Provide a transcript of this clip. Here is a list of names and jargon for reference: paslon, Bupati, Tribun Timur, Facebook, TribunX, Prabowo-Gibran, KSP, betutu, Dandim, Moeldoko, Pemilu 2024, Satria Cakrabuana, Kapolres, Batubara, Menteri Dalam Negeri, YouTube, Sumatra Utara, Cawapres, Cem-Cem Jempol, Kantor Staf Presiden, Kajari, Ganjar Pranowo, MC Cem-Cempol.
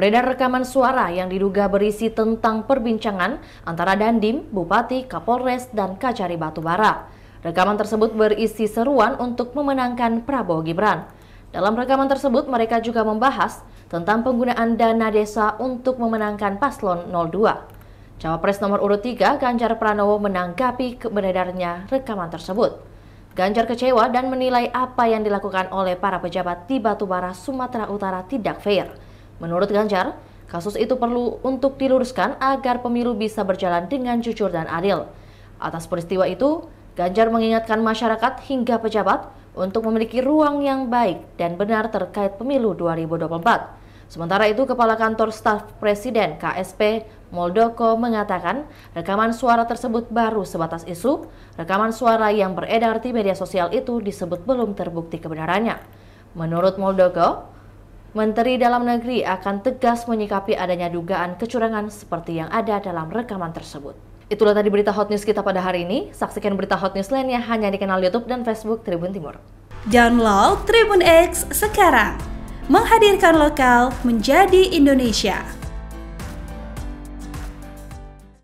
Beredar rekaman suara yang diduga berisi tentang perbincangan antara Dandim, Bupati, Kapolres, dan Kajari Batubara. Rekaman tersebut berisi seruan untuk memenangkan Prabowo-Gibran. Dalam rekaman tersebut, mereka juga membahas tentang penggunaan dana desa untuk memenangkan Paslon 02. Cawapres nomor urut 3, Ganjar Pranowo, menanggapi beredarnya rekaman tersebut. Ganjar kecewa dan menilai apa yang dilakukan oleh para pejabat di Batubara, Sumatera Utara tidak fair. Menurut Ganjar, kasus itu perlu untuk diluruskan agar pemilu bisa berjalan dengan jujur dan adil. Atas peristiwa itu, Ganjar mengingatkan masyarakat hingga pejabat untuk memiliki ruang yang baik dan benar terkait pemilu 2024. Sementara itu, Kepala Kantor Staf Presiden KSP Moeldoko mengatakan rekaman suara tersebut baru sebatas isu. Rekaman suara yang beredar di media sosial itu disebut belum terbukti kebenarannya. Menurut Moeldoko, Menteri Dalam Negeri akan tegas menyikapi adanya dugaan kecurangan seperti yang ada dalam rekaman tersebut. Itulah tadi berita hot news kita pada hari ini. Saksikan berita hot news lainnya hanya di kanal YouTube dan Facebook Tribun Timur. Download Tribun X sekarang, menghadirkan lokal menjadi Indonesia.